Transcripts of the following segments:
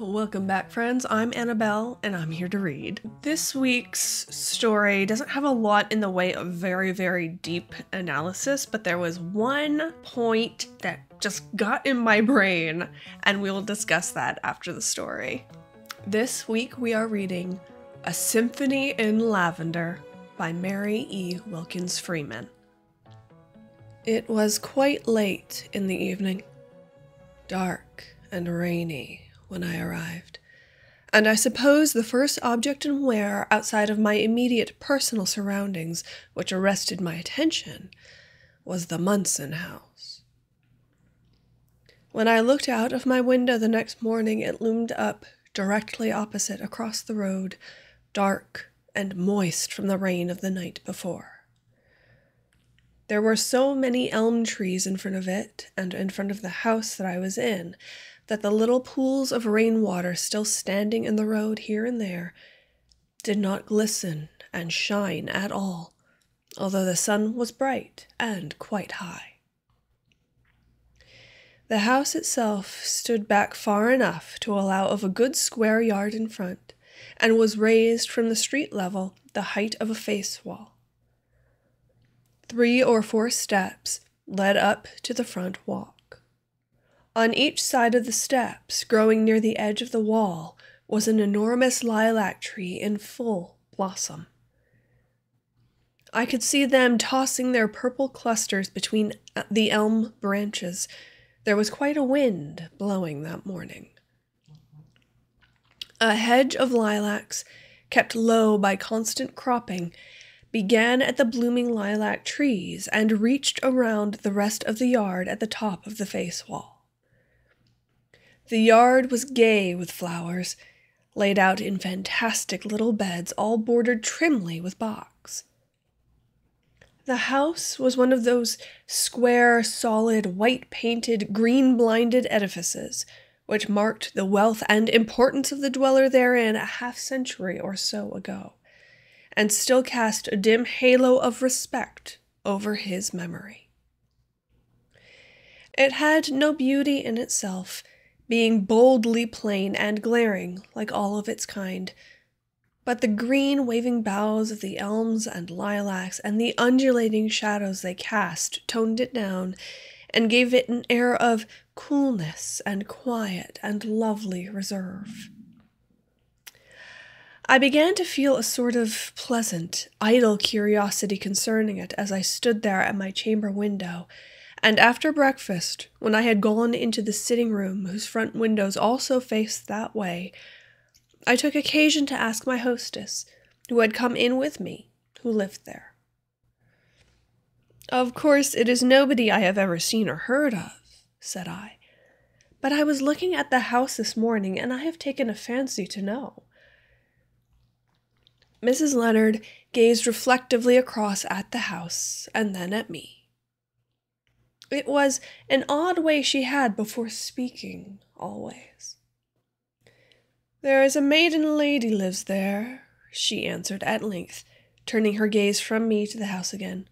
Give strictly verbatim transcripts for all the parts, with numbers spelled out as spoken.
Welcome back, friends. I'm Annabelle, and I'm here to read. This week's story doesn't have a lot in the way of very, very deep analysis, but there was one point that just got in my brain, and we will discuss that after the story. This week we are reading A Symphony in Lavender by Mary E. Wilkins Freeman. It was quite late in the evening, dark and rainy, when I arrived, and I suppose the first object in Ware outside of my immediate personal surroundings which arrested my attention was the Munson house. When I looked out of my window the next morning, it loomed up directly opposite across the road, dark and moist from the rain of the night before. There were so many elm trees in front of it and in front of the house that I was in, that the little pools of rainwater still standing in the road here and there did not glisten and shine at all, although the sun was bright and quite high. The house itself stood back far enough to allow of a good square yard in front, and was raised from the street level the height of a face wall. Three or four steps led up to the front walk. On each side of the steps, growing near the edge of the wall, was an enormous lilac tree in full blossom. I could see them tossing their purple clusters between the elm branches. There was quite a wind blowing that morning. A hedge of lilacs, kept low by constant cropping, began at the blooming lilac trees and reached around the rest of the yard at the top of the face wall. The yard was gay with flowers, laid out in fantastic little beds, all bordered trimly with box. The house was one of those square, solid, white-painted, green-blinded edifices which marked the wealth and importance of the dweller therein a half-century or so ago, and still cast a dim halo of respect over his memory. It had no beauty in itself, being boldly plain and glaring like all of its kind, but the green waving boughs of the elms and lilacs and the undulating shadows they cast toned it down and gave it an air of coolness and quiet and lovely reserve. I began to feel a sort of pleasant, idle curiosity concerning it as I stood there at my chamber window, and after breakfast, when I had gone into the sitting room, whose front windows also faced that way, I took occasion to ask my hostess, who had come in with me, who lived there. "Of course, it is nobody I have ever seen or heard of," said I, "but I was looking at the house this morning, and I have taken a fancy to know." Missus Leonard gazed reflectively across at the house, and then at me. It was an odd way she had before speaking, always. "There is a maiden lady lives there," she answered at length, turning her gaze from me to the house again.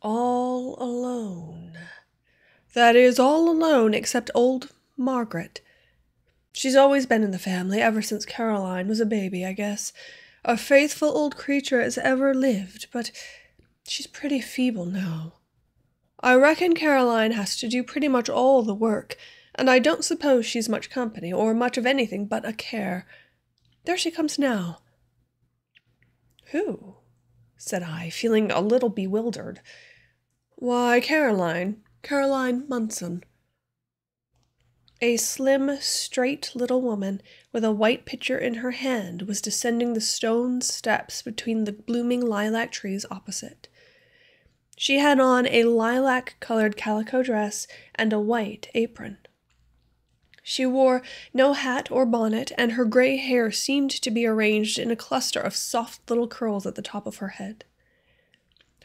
"All alone. That is, all alone except old Margaret. She's always been in the family, ever since Caroline was a baby, I guess. A faithful old creature as ever lived, but she's pretty feeble now. I reckon Caroline has to do pretty much all the work, and I don't suppose she's much company, or much of anything but a care. There she comes now." "Who?" said I, feeling a little bewildered. "Why, Caroline. Caroline Munson." A slim, straight little woman with a white pitcher in her hand was descending the stone steps between the blooming lilac trees opposite. She had on a lilac-colored calico dress and a white apron. She wore no hat or bonnet, and her gray hair seemed to be arranged in a cluster of soft little curls at the top of her head.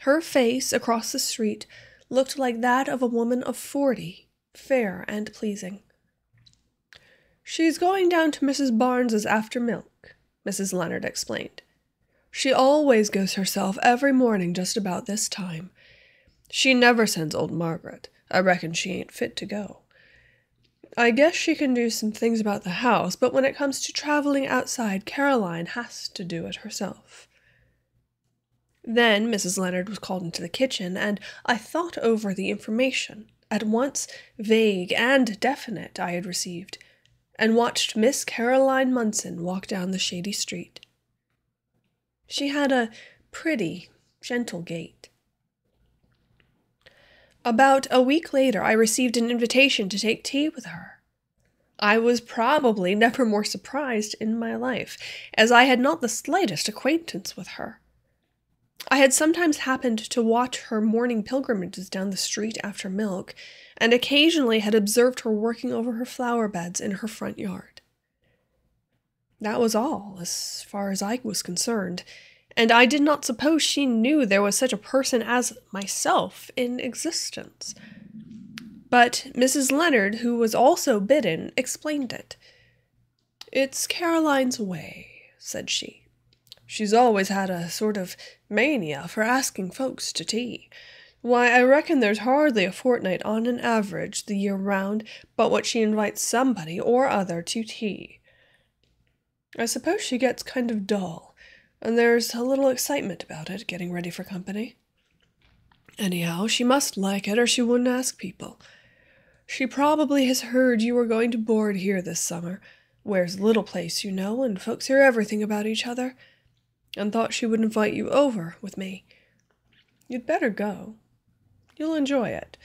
Her face, across the street, looked like that of a woman of forty, fair and pleasing. "She's going down to Missus Barnes's after milk," Missus Leonard explained. "She always goes herself every morning just about this time. She never sends old Margaret. I reckon she ain't fit to go. I guess she can do some things about the house, but when it comes to traveling outside, Caroline has to do it herself. Then Missus Leonard was called into the kitchen, and I thought over the information, at once vague and definite, I had received, and watched Miss Caroline Munson walk down the shady street. She had a pretty, gentle gait. About a week later, I received an invitation to take tea with her. I was probably never more surprised in my life, as I had not the slightest acquaintance with her. I had sometimes happened to watch her morning pilgrimages down the street after milk, and occasionally had observed her working over her flower beds in her front yard. That was all, as far as I was concerned, and I did not suppose she knew there was such a person as myself in existence. But Missus Leonard, who was also bidden, explained it. "It's Caroline's way," said she. "She's always had a sort of mania for asking folks to tea. Why, I reckon there's hardly a fortnight on an average the year round but what she invites somebody or other to tea. I suppose she gets kind of dull, and there's a little excitement about it, getting ready for company. Anyhow, she must like it, or she wouldn't ask people. She probably has heard you were going to board here this summer. Ware's a little place, you know, and folks hear everything about each other, and thought she would invite you over with me. You'd better go. You'll enjoy it.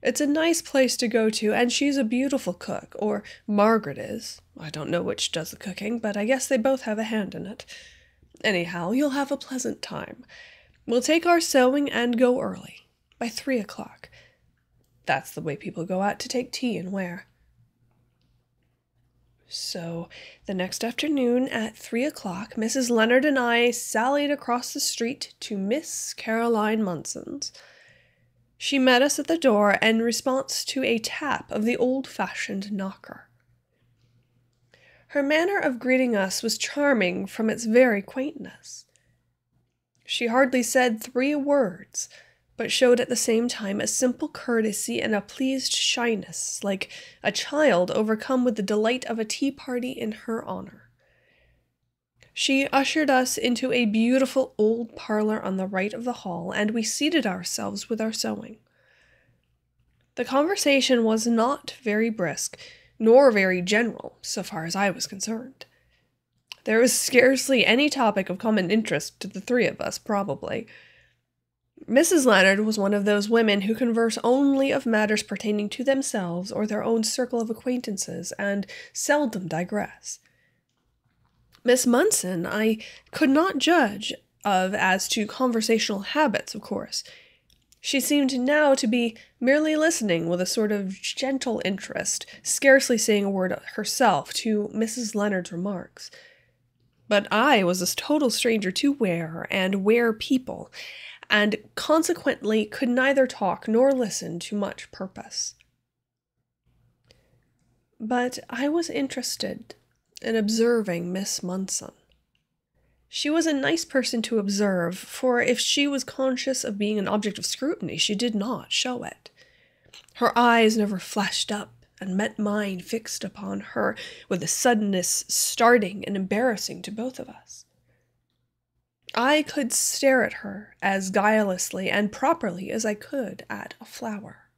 It's a nice place to go to, and she's a beautiful cook, or Margaret is. I don't know which does the cooking, but I guess they both have a hand in it. Anyhow, you'll have a pleasant time. We'll take our sewing and go early, by three o'clock. That's the way people go out to take tea and Ware." So, the next afternoon at three o'clock, Missus Leonard and I sallied across the street to Miss Caroline Munson's. She met us at the door in response to a tap of the old-fashioned knocker. Her manner of greeting us was charming from its very quaintness. She hardly said three words, but showed at the same time a simple courtesy and a pleased shyness, like a child overcome with the delight of a tea party in her honor. She ushered us into a beautiful old parlor on the right of the hall, and we seated ourselves with our sewing. The conversation was not very brisk, nor very general, so far as I was concerned. There was scarcely any topic of common interest to the three of us, probably. Missus Leonard was one of those women who converse only of matters pertaining to themselves or their own circle of acquaintances, and seldom digress. Miss Munson I could not judge of as to conversational habits, of course. She seemed now to be merely listening with a sort of gentle interest, scarcely saying a word herself to Missus Leonard's remarks. But I was a total stranger to Ware and Ware people, and consequently could neither talk nor listen to much purpose. But I was interested in observing Miss Munson. She was a nice person to observe, for if she was conscious of being an object of scrutiny, she did not show it. Her eyes never flashed up and met mine fixed upon her with a suddenness starting and embarrassing to both of us. I could stare at her as guilelessly and properly as I could at a flower.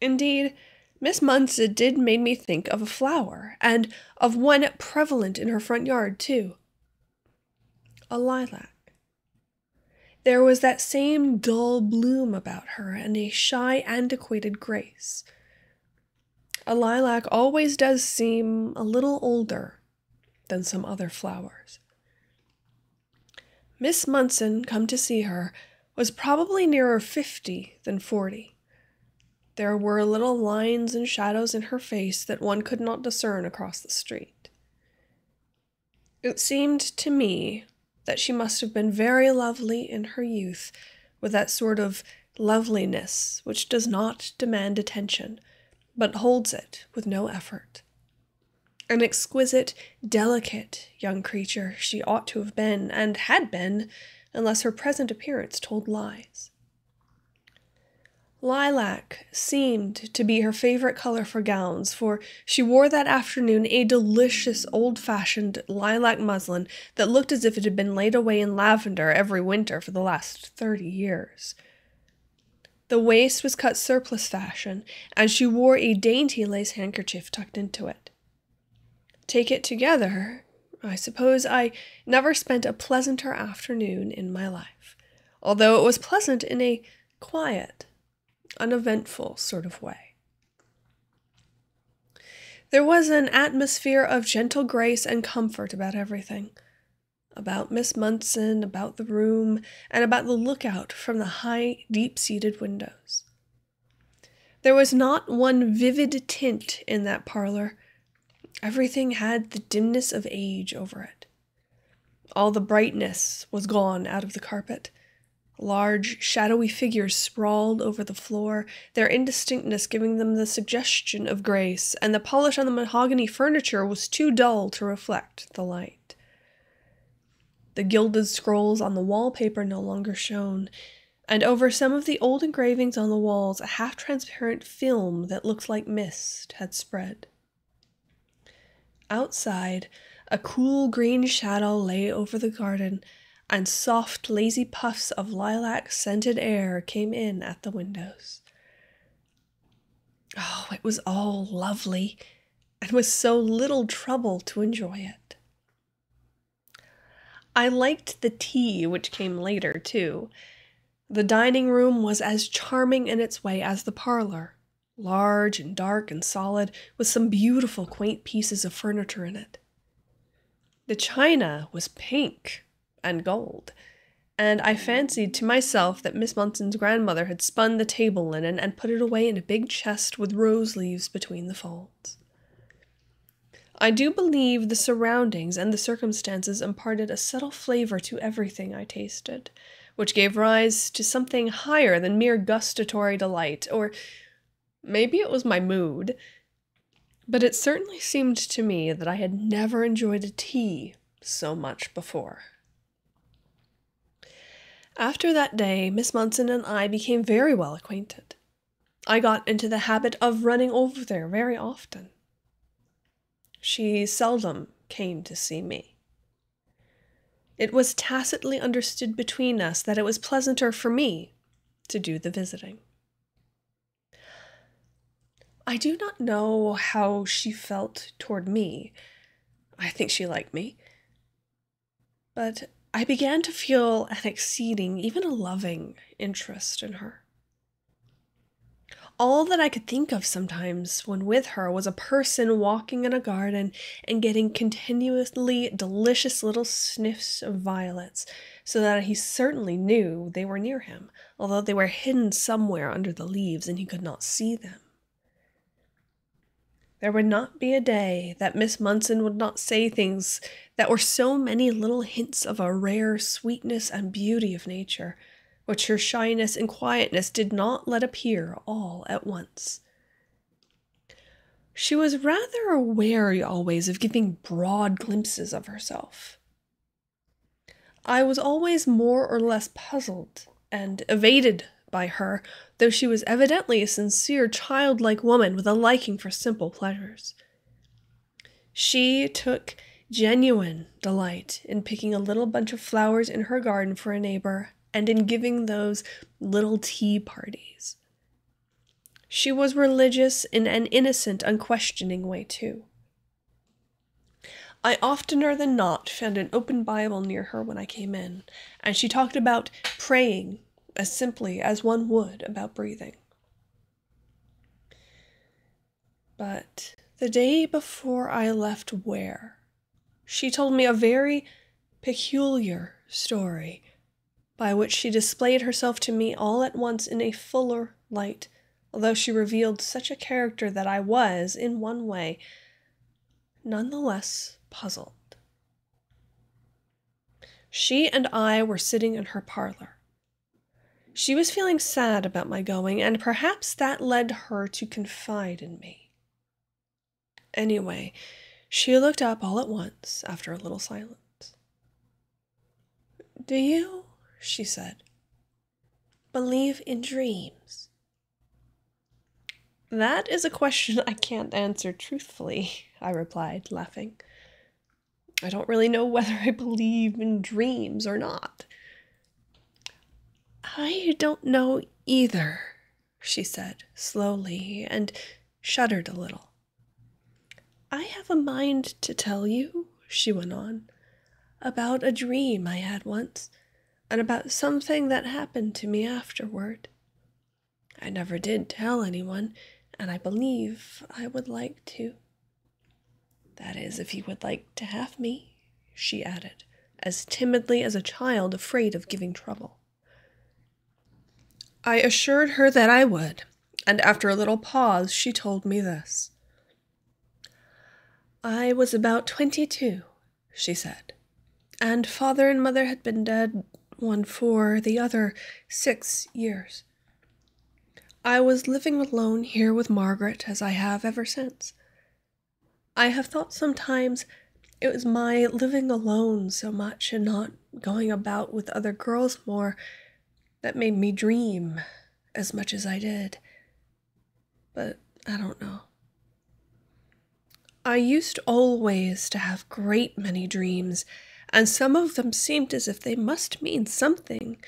Indeed, Miss Munson did make me think of a flower, and of one prevalent in her front yard, too. A lilac. There was that same dull bloom about her, and a shy, antiquated grace. A lilac always does seem a little older than some other flowers. Miss Munson, come to see her, was probably nearer fifty than forty. There were little lines and shadows in her face that one could not discern across the street. It seemed to me that she must have been very lovely in her youth, with that sort of loveliness which does not demand attention, but holds it with no effort. An exquisite, delicate young creature she ought to have been, and had been, unless her present appearance told lies. Lilac seemed to be her favorite color for gowns, for she wore that afternoon a delicious old-fashioned lilac muslin that looked as if it had been laid away in lavender every winter for the last thirty years. The waist was cut surplice fashion, and she wore a dainty lace handkerchief tucked into it. Take it together, I suppose I never spent a pleasanter afternoon in my life, although it was pleasant in a quiet, uneventful sort of way. There was an atmosphere of gentle grace and comfort about everything, about Miss Munson, about the room, and about the lookout from the high, deep-seated windows. There was not one vivid tint in that parlor. Everything had the dimness of age over it. All the brightness was gone out of the carpet. Large, shadowy figures sprawled over the floor, their indistinctness giving them the suggestion of grace, and the polish on the mahogany furniture was too dull to reflect the light. The gilded scrolls on the wallpaper no longer shone, and over some of the old engravings on the walls a half-transparent film that looked like mist had spread. Outside, a cool green shadow lay over the garden, and soft, lazy puffs of lilac-scented air came in at the windows. Oh, it was all lovely, and with so little trouble to enjoy it. I liked the tea, which came later, too. The dining room was as charming in its way as the parlor, large and dark and solid, with some beautiful, quaint pieces of furniture in it. The china was pink and gold, and I fancied to myself that Miss Munson's grandmother had spun the table linen and put it away in a big chest with rose leaves between the folds. I do believe the surroundings and the circumstances imparted a subtle flavor to everything I tasted, which gave rise to something higher than mere gustatory delight, or maybe it was my mood, but it certainly seemed to me that I had never enjoyed a tea so much before. After that day, Miss Munson and I became very well acquainted. I got into the habit of running over there very often. She seldom came to see me. It was tacitly understood between us that it was pleasanter for me to do the visiting. I do not know how she felt toward me. I think she liked me. But I began to feel an exceeding, even a loving, interest in her. All that I could think of sometimes when with her was a person walking in a garden and getting continuously delicious little sniffs of violets, so that he certainly knew they were near him, although they were hidden somewhere under the leaves and he could not see them. There would not be a day that Miss Munson would not say things that were so many little hints of a rare sweetness and beauty of nature, which her shyness and quietness did not let appear all at once. She was rather wary always of giving broad glimpses of herself. I was always more or less puzzled and evaded by her, though she was evidently a sincere, childlike woman with a liking for simple pleasures. She took genuine delight in picking a little bunch of flowers in her garden for a neighbor, and in giving those little tea parties. She was religious in an innocent, unquestioning way, too. I oftener than not found an open Bible near her when I came in, and she talked about praying as simply as one would about breathing. But the day before I left Ware, she told me a very peculiar story, by which she displayed herself to me all at once in a fuller light, although she revealed such a character that I was, in one way, none the less puzzled. She and I were sitting in her parlor. She was feeling sad about my going, and perhaps that led her to confide in me. Anyway, she looked up all at once after a little silence. "Do you," she said, "believe in dreams?" "That is a question I can't answer truthfully," I replied, laughing. "I don't really know whether I believe in dreams or not." "I don't know either," she said slowly, and shuddered a little. "I have a mind to tell you," she went on, "about a dream I had once, and about something that happened to me afterward. I never did tell anyone, and I believe I would like to. That is, if you would like to have me," she added, as timidly as a child afraid of giving trouble. I assured her that I would, and after a little pause she told me this. "I was about twenty-two," she said, "and father and mother had been dead, one for the other, six years. I was living alone here with Margaret, as I have ever since. I have thought sometimes it was my living alone so much and not going about with other girls more that made me dream as much as I did, but I don't know. I used always to have great many dreams, and some of them seemed as if they must mean something,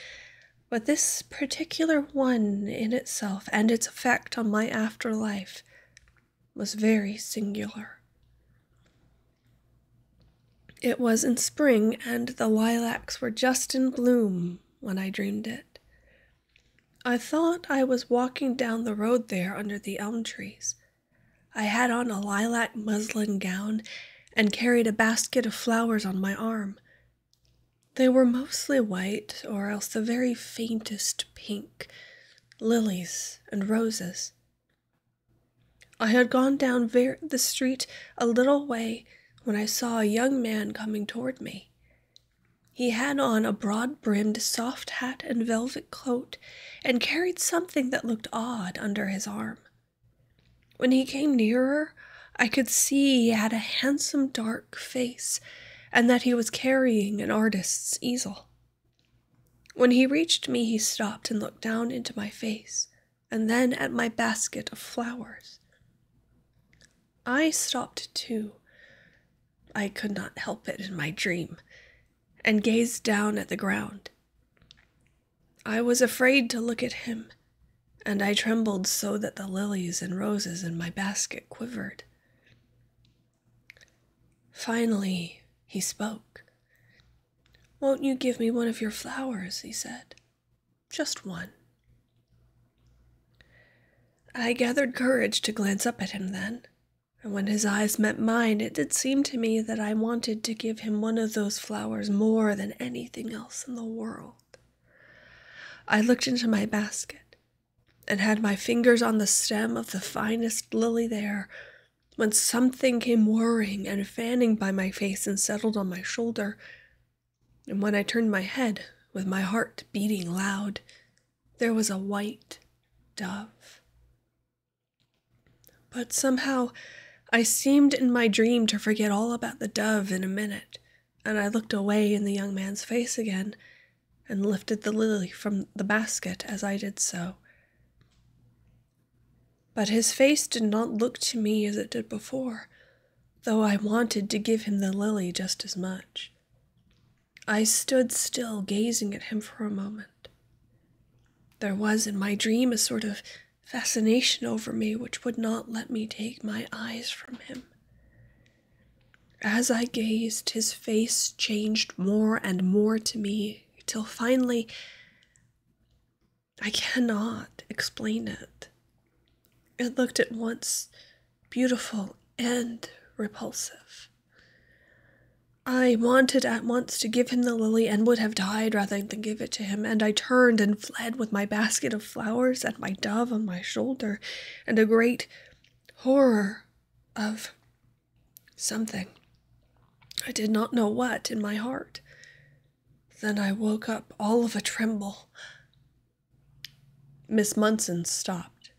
but this particular one in itself and its effect on my afterlife was very singular. It was in spring, and the lilacs were just in bloom when I dreamed it. I thought I was walking down the road there under the elm trees. I had on a lilac muslin gown and carried a basket of flowers on my arm. They were mostly white, or else the very faintest pink, lilies and roses. I had gone down ver- the street a little way when I saw a young man coming toward me. He had on a broad-brimmed soft hat and velvet coat, and carried something that looked odd under his arm. When he came nearer, I could see he had a handsome dark face, and that he was carrying an artist's easel. When he reached me, he stopped and looked down into my face, and then at my basket of flowers. I stopped too. I could not help it in my dream, and gazed down at the ground. I was afraid to look at him, and I trembled so that the lilies and roses in my basket quivered. Finally, he spoke. 'Won't you give me one of your flowers?' he said. 'Just one.' I gathered courage to glance up at him then. And when his eyes met mine, it did seem to me that I wanted to give him one of those flowers more than anything else in the world. I looked into my basket, and had my fingers on the stem of the finest lily there, when something came whirring and fanning by my face and settled on my shoulder, and when I turned my head, with my heart beating loud, there was a white dove. But somehow I seemed in my dream to forget all about the dove in a minute, and I looked away in the young man's face again, and lifted the lily from the basket as I did so. But his face did not look to me as it did before, though I wanted to give him the lily just as much. I stood still, gazing at him for a moment. There was in my dream a sort of fascination over me which would not let me take my eyes from him. As I gazed, his face changed more and more to me, till finally I cannot explain it. It looked at once beautiful and repulsive. I wanted at once to give him the lily, and would have died rather than give it to him, and I turned and fled with my basket of flowers and my dove on my shoulder, and a great horror of something, I did not know what, in my heart. Then I woke up all of a tremble." Miss Munson stopped.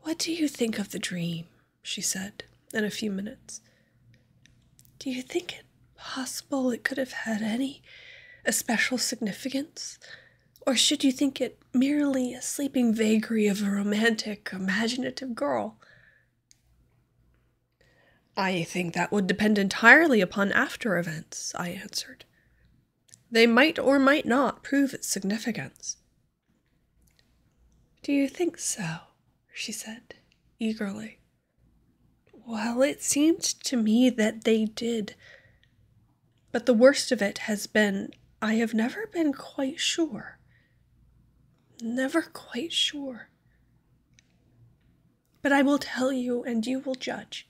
"What do you think of the dream?" she said in a few minutes. "Do you think it possible it could have had any especial significance, or should you think it merely a sleeping vagary of a romantic, imaginative girl? I think that would depend entirely upon after events, I answered. They might or might not prove its significance. Do you think so? She said, eagerly. Well, it seemed to me that they did. But the worst of it has been, I have never been quite sure. Never quite sure. But I will tell you, and you will judge.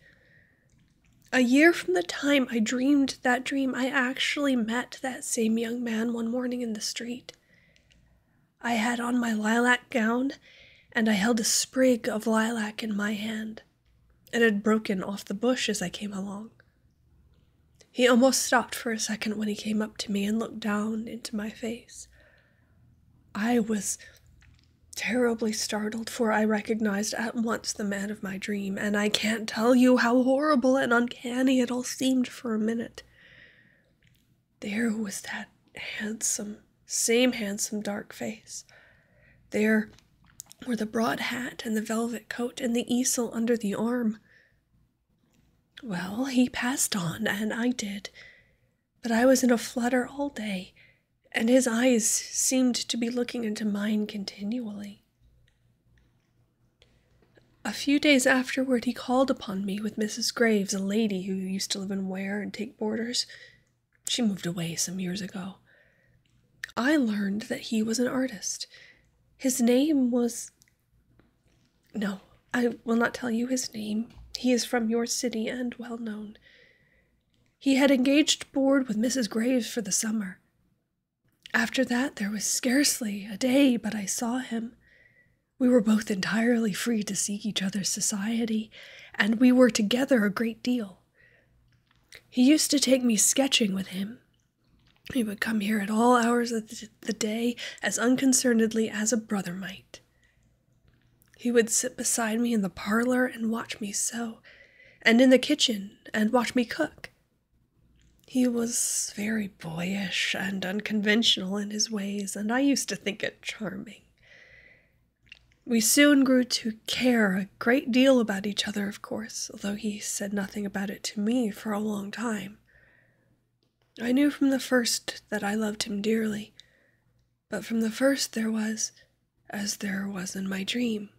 A year from the time I dreamed that dream, I actually met that same young man one morning in the street. I had on my lilac gown, and I held a sprig of lilac in my hand. It had broken off the bush as I came along. He almost stopped for a second when he came up to me and looked down into my face. I was terribly startled, for I recognized at once the man of my dream, and I can't tell you how horrible and uncanny it all seemed for a minute. There was that handsome, same handsome dark face. There were the broad hat and the velvet coat and the easel under the arm. Well, he passed on, and I did, but I was in a flutter all day, and his eyes seemed to be looking into mine continually. A few days afterward, he called upon me with Missus Graves, a lady who used to live in Ware and take boarders. She moved away some years ago. I learned that he was an artist. His name was... No, I will not tell you his name. He is from your city and well known. He had engaged board with Missus Graves for the summer. After that, there was scarcely a day but I saw him. We were both entirely free to seek each other's society, and we were together a great deal. He used to take me sketching with him. He would come here at all hours of the day, as unconcernedly as a brother might. He would sit beside me in the parlor and watch me sew, and in the kitchen and watch me cook. He was very boyish and unconventional in his ways, and I used to think it charming. We soon grew to care a great deal about each other, of course, although he said nothing about it to me for a long time. I knew from the first that I loved him dearly, but from the first there was, as there was in my dream,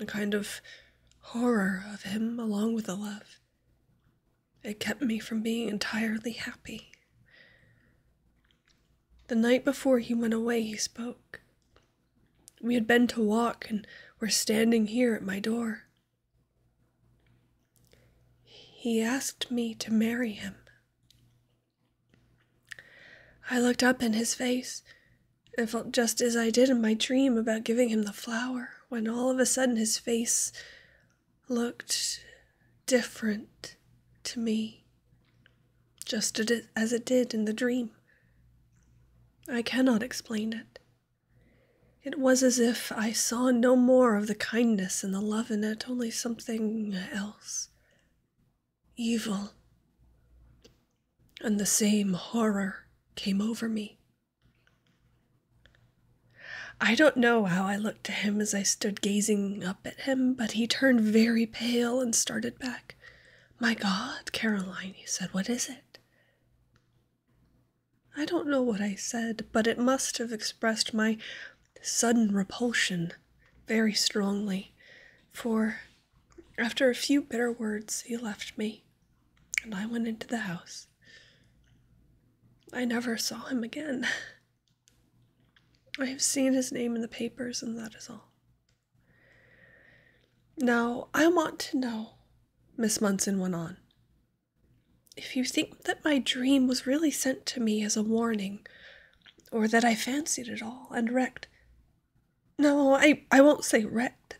a kind of horror of him along with the love. It kept me from being entirely happy. The night before he went away, he spoke. We had been to walk and were standing here at my door. He asked me to marry him. I looked up in his face and felt just as I did in my dream about giving him the flower, when all of a sudden his face looked different to me, just as it did in the dream. I cannot explain it. It was as if I saw no more of the kindness and the love in it, only something else, evil. And the same horror came over me. I don't know how I looked to him as I stood gazing up at him, but he turned very pale and started back. "My God, Caroline," he said, "what is it?" I don't know what I said, but it must have expressed my sudden repulsion very strongly, for after a few bitter words he left me, and I went into the house. I never saw him again. I have seen his name in the papers, and that is all. Now, I want to know, Miss Munson went on, if you think that my dream was really sent to me as a warning, or that I fancied it all and wrecked. No, I, I won't say wrecked.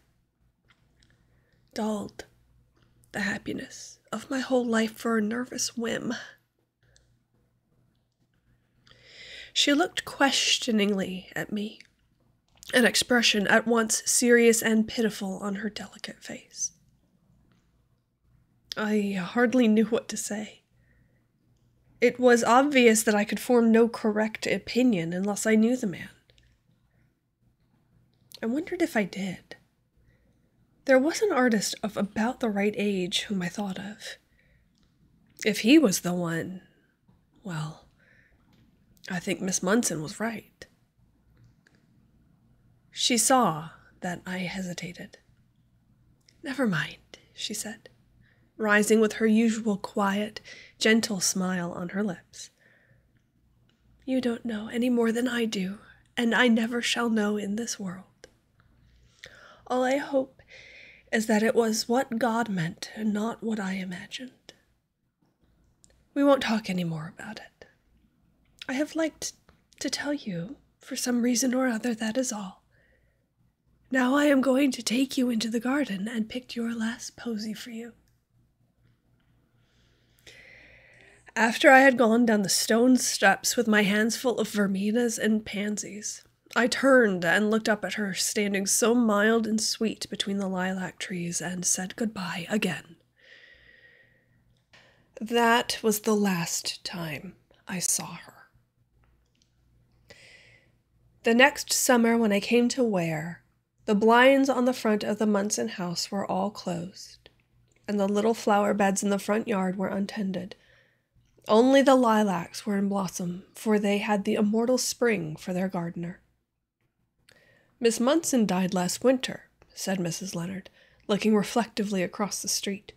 Dulled the happiness of my whole life for a nervous whim. She looked questioningly at me, an expression at once serious and pitiful on her delicate face. I hardly knew what to say. It was obvious that I could form no correct opinion unless I knew the man. I wondered if I did. There was an artist of about the right age whom I thought of. If he was the one, well, I think Miss Munson was right. She saw that I hesitated. "Never mind," she said, rising with her usual quiet, gentle smile on her lips. "You don't know any more than I do, and I never shall know in this world. All I hope is that it was what God meant and not what I imagined. We won't talk any more about it. I have liked to tell you, for some reason or other, that is all. Now I am going to take you into the garden and pick your last posy for you." After I had gone down the stone steps with my hands full of verbenas and pansies, I turned and looked up at her, standing so mild and sweet between the lilac trees, and said goodbye again. That was the last time I saw her. The next summer, when I came to Ware, the blinds on the front of the Munson house were all closed, and the little flower beds in the front yard were untended. Only the lilacs were in blossom, for they had the immortal spring for their gardener. "Miss Munson died last winter," said Missus Leonard, looking reflectively across the street.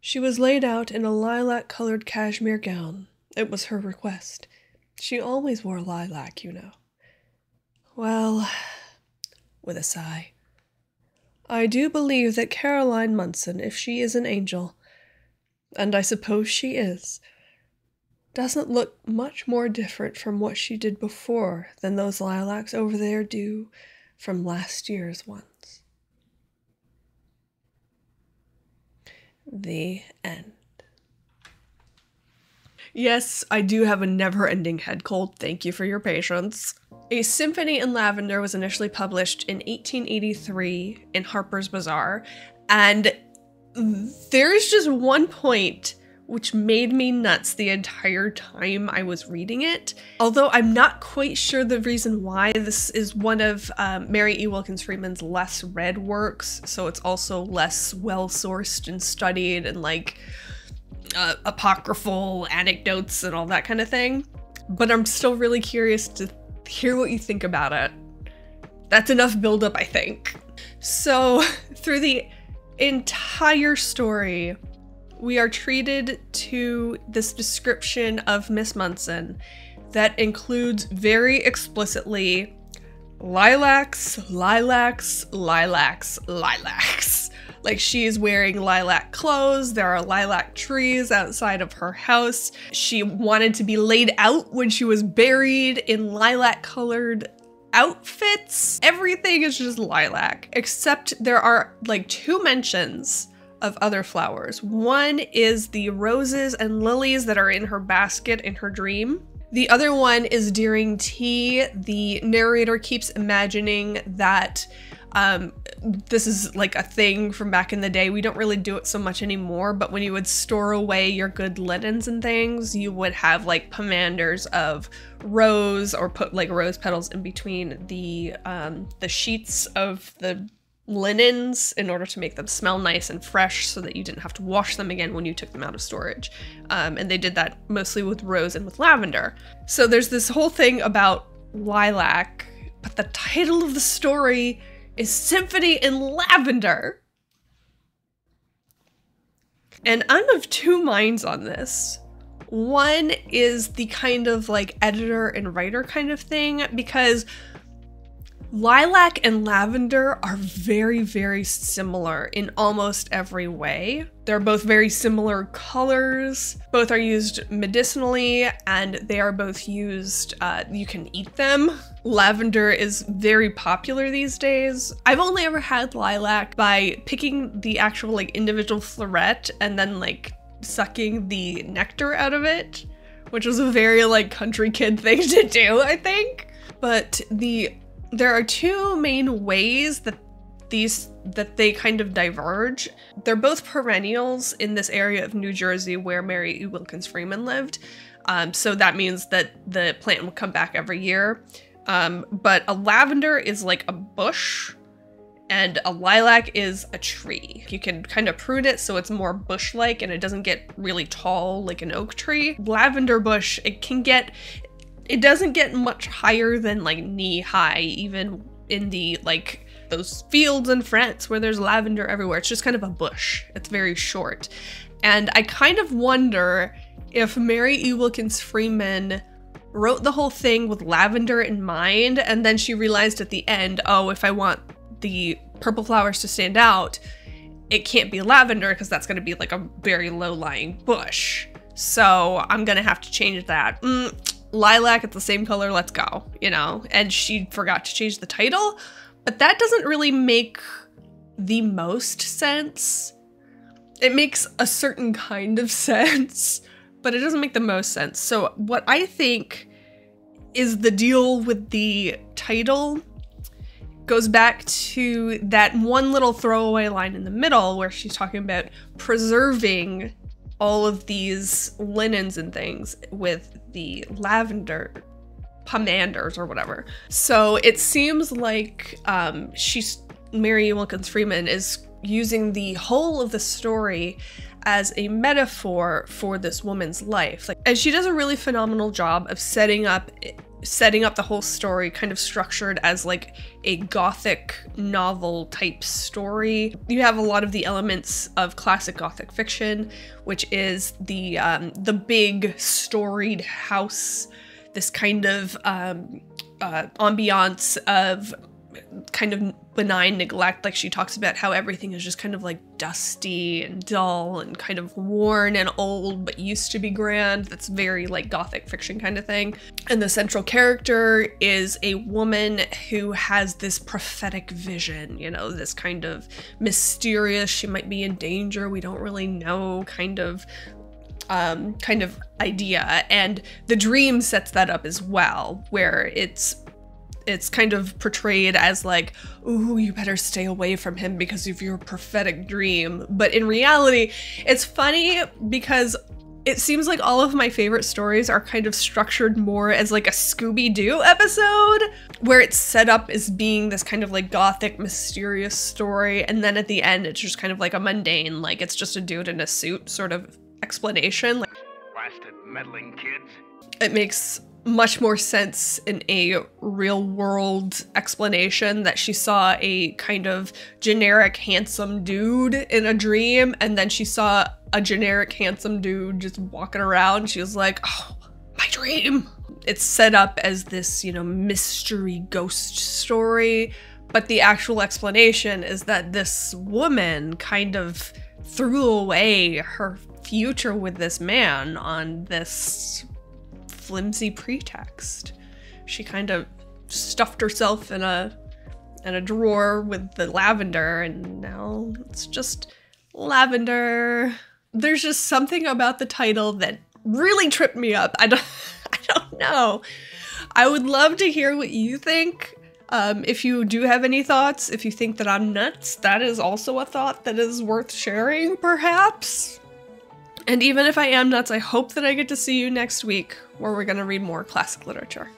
"She was laid out in a lilac-colored cashmere gown. It was her request. She always wore lilac, you know. Well," with a sigh, "I do believe that Caroline Munson, if she is an angel, and I suppose she is, doesn't look much more different from what she did before than those lilacs over there do from last year's ones." The end. Yes, I do have a never-ending head cold. Thank you for your patience. A Symphony in Lavender was initially published in eighteen eighty-three in Harper's Bazaar, and there's just one point which made me nuts the entire time I was reading it. Although I'm not quite sure the reason why. This is one of um, Mary E. Wilkins Freeman's less read works, so it's also less well-sourced and studied and like uh, apocryphal anecdotes and all that kind of thing. But I'm still really curious to hear what you think about it. That's enough buildup, I think. So through the entire story, we are treated to this description of Miss Munson that includes very explicitly lilacs, lilacs, lilacs, lilacs. Like, she is wearing lilac clothes. There are lilac trees outside of her house. She wanted to be laid out when she was buried in lilac-colored outfits. Everything is just lilac, except there are like two mentions of other flowers. One is the roses and lilies that are in her basket in her dream. The other one is during tea. The narrator keeps imagining that um, this is like a thing from back in the day. We don't really do it so much anymore, but when you would store away your good linens and things, you would have like pomanders of rose, or put like rose petals in between the um, the sheets of the linens in order to make them smell nice and fresh so that you didn't have to wash them again when you took them out of storage. Um, and they did that mostly with rose and with lavender. So there's this whole thing about lilac, but the title of the story is Symphony in Lavender. And I'm of two minds on this. One is the kind of like editor and writer kind of thing, because lilac and lavender are very, very similar in almost every way. They're both very similar colors. Both are used medicinally, and they are both used, uh, you can eat them. Lavender is very popular these days. I've only ever had lilac by picking the actual like individual floret and then like sucking the nectar out of it, which was a very like country kid thing to do, I think. But the There are two main ways that these that they kind of diverge. They're both perennials in this area of New Jersey where Mary E. Wilkins Freeman lived. Um, so that means that the plant will come back every year. Um, but a lavender is like a bush and a lilac is a tree. You can kind of prune it so it's more bush-like and it doesn't get really tall like an oak tree. Lavender bush, it can get, it doesn't get much higher than like knee high, even in the like those fields in France where there's lavender everywhere. It's just kind of a bush. It's very short. And I kind of wonder if Mary E. Wilkins Freeman wrote the whole thing with lavender in mind, and then she realized at the end, oh, if I want the purple flowers to stand out, it can't be lavender because that's going to be like a very low-lying bush. So I'm going to have to change that. Mm, lilac, it's the same color, let's go, you know? And she forgot to change the title. But that doesn't really make the most sense. It makes a certain kind of sense, but it doesn't make the most sense. So what I think is the deal with the title goes back to that one little throwaway line in the middle where she's talking about preserving all of these linens and things with the lavender pomanders or whatever. So it seems like um, she's, Mary Wilkins Freeman is using the whole of the story as a metaphor for this woman's life. Like, and she does a really phenomenal job of setting up setting up the whole story kind of structured as like a gothic novel type story. You have a lot of the elements of classic gothic fiction, which is the, um, the big storied house, this kind of um, uh, ambiance of kind of benign neglect. Like she talks about how everything is just kind of like dusty and dull and kind of worn and old, but used to be grand. That's very like gothic fiction kind of thing. And the central character is a woman who has this prophetic vision, you know, this kind of mysterious, she might be in danger, we don't really know kind of Um, kind of idea. And The Dream sets that up as well, where it's it's kind of portrayed as like, ooh, you better stay away from him because of your prophetic dream. But in reality, it's funny because it seems like all of my favorite stories are kind of structured more as like a Scooby-Doo episode, where it's set up as being this kind of like gothic, mysterious story, and then at the end it's just kind of like a mundane, like it's just a dude in a suit sort of explanation. Like, blasted meddling kids. It makes much more sense in a real world explanation that she saw a kind of generic handsome dude in a dream, and then she saw a generic handsome dude just walking around. She was like, oh, my dream. It's set up as this, you know, mystery ghost story, but the actual explanation is that this woman kind of threw away her future with this man on this flimsy pretext. She kind of stuffed herself in a in a drawer with the lavender, and now it's just lavender. There's just something about the title that really tripped me up. I don't I don't know. I would love to hear what you think. Um, if you do have any thoughts, if you think that I'm nuts, that is also a thought that is worth sharing, perhaps. And even if I am nuts, I hope that I get to see you next week, where we're going to read more classic literature.